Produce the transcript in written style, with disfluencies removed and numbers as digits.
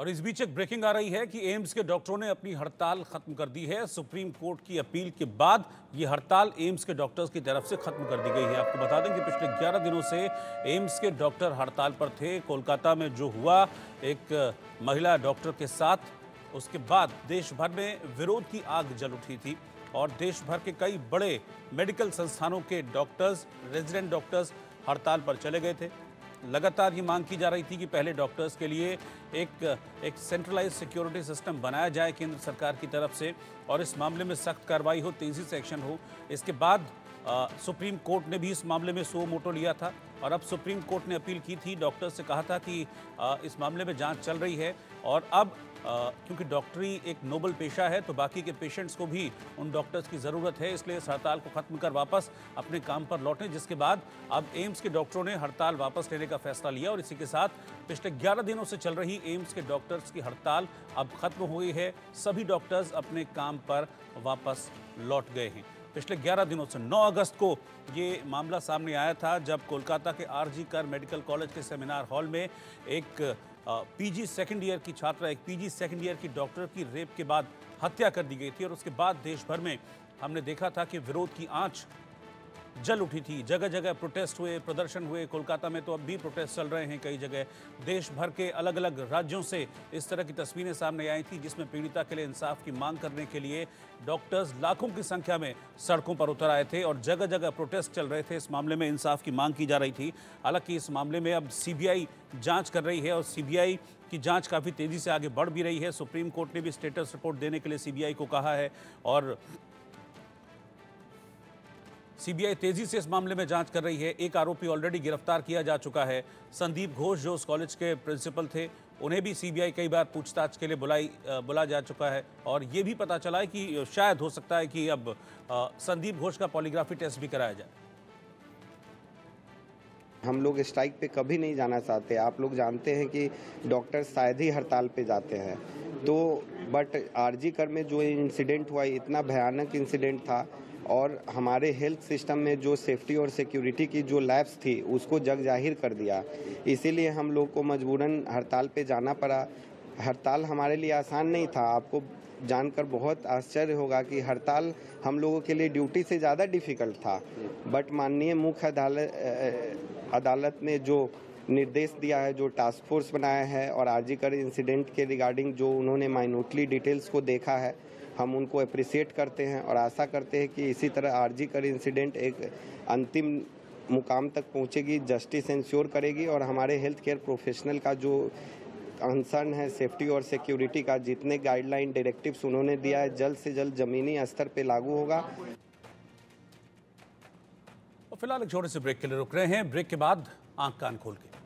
और इस बीच एक ब्रेकिंग आ रही है कि एम्स के डॉक्टरों ने अपनी हड़ताल खत्म कर दी है। सुप्रीम कोर्ट की अपील के बाद ये हड़ताल एम्स के डॉक्टर्स की तरफ से खत्म कर दी गई है। आपको बता दें कि पिछले 11 दिनों से एम्स के डॉक्टर हड़ताल पर थे। कोलकाता में जो हुआ एक महिला डॉक्टर के साथ, उसके बाद देश भर में विरोध की आग जल उठी थी और देश भर के कई बड़े मेडिकल संस्थानों के डॉक्टर्स, रेजिडेंट डॉक्टर्स हड़ताल पर चले गए थे। लगातार ये मांग की जा रही थी कि पहले डॉक्टर्स के लिए एक सेंट्रलाइज सिक्योरिटी सिस्टम बनाया जाए केंद्र सरकार की तरफ से और इस मामले में सख्त कार्रवाई हो, तेज़ी से एक्शन हो। इसके बाद सुप्रीम कोर्ट ने भी इस मामले में सुओ मोटो लिया था और अब सुप्रीम कोर्ट ने अपील की थी, डॉक्टर्स से कहा था कि इस मामले में जांच चल रही है और अब क्योंकि डॉक्टरी एक नोबल पेशा है तो बाकी के पेशेंट्स को भी उन डॉक्टर्स की ज़रूरत है, इसलिए इस हड़ताल को ख़त्म कर वापस अपने काम पर लौटें, जिसके बाद अब एम्स के डॉक्टरों ने हड़ताल वापस लेने का फैसला लिया। और इसी के साथ पिछले 11 दिनों से चल रही एम्स के डॉक्टर्स की हड़ताल अब खत्म हो गई है। सभी डॉक्टर्स अपने काम पर वापस लौट गए हैं। पिछले 11 दिनों से 9 अगस्त को ये मामला सामने आया था जब कोलकाता के आरजी कर मेडिकल कॉलेज के सेमिनार हॉल में एक पीजी सेकंड ईयर की छात्रा, एक पीजी सेकंड ईयर की डॉक्टर की रेप के बाद हत्या कर दी गई थी और उसके बाद देश भर में हमने देखा था कि विरोध की आंच जल उठी थी। जगह जगह प्रोटेस्ट हुए, प्रदर्शन हुए। कोलकाता में तो अब भी प्रोटेस्ट चल रहे हैं। कई जगह देश भर के अलग अलग राज्यों से इस तरह की तस्वीरें सामने आई थी जिसमें पीड़िता के लिए इंसाफ की मांग करने के लिए डॉक्टर्स लाखों की संख्या में सड़कों पर उतर आए थे और जगह जगह प्रोटेस्ट चल रहे थे। इस मामले में इंसाफ की मांग की जा रही थी। हालांकि इस मामले में अब CBI जाँच कर रही है और CBI की जांच काफ़ी तेज़ी से आगे बढ़ भी रही है। सुप्रीम कोर्ट ने भी स्टेटस रिपोर्ट देने के लिए CBI को कहा है और CBI तेजी से इस मामले में जांच कर रही है। एक आरोपी ऑलरेडी गिरफ्तार किया जा चुका है। संदीप घोष जो उस कॉलेज के प्रिंसिपल थे, उन्हें भी CBI कई बार पूछताछ के लिए बुला जा चुका है और ये भी पता चला है कि शायद हो सकता है कि अब संदीप घोष का पॉलीग्राफी टेस्ट भी कराया जाए। हम लोग स्ट्राइक पे कभी नहीं जाना चाहते। आप लोग जानते हैं कि डॉक्टर शायद ही हड़ताल पे जाते हैं तो, बट आरजी कर में जो इंसिडेंट हुआ इतना भयानक इंसिडेंट था और हमारे हेल्थ सिस्टम में जो सेफ्टी और सिक्योरिटी की जो लैब्स थी उसको जग जाहिर कर दिया। इसीलिए हम लोग को मजबूरन हड़ताल पे जाना पड़ा। हड़ताल हमारे लिए आसान नहीं था। आपको जानकर बहुत आश्चर्य होगा कि हड़ताल हम लोगों के लिए ड्यूटी से ज़्यादा डिफ़िकल्ट था, बट माननीय मुख्य अदालत ने जो निर्देश दिया है, जो टास्क फोर्स बनाया है और आरजी कर इंसिडेंट के रिगार्डिंग जो उन्होंने माइन्यूटली डिटेल्स को देखा है, हम उनको अप्रिशिएट करते हैं और आशा करते हैं कि इसी तरह आरजी कर इंसिडेंट एक अंतिम मुकाम तक पहुंचेगी, जस्टिस इंश्योर करेगी और हमारे हेल्थ केयर प्रोफेशनल का जो कंसर्न है सेफ्टी और सिक्योरिटी का, जितने गाइडलाइन डायरेक्टिव्स उन्होंने दिया है जल्द से जल्द जमीनी स्तर पर लागू होगा। फिलहाल एक छोटे से ब्रेक के लिए रुक रहे हैं। ब्रेक के बाद आंख कान खोल के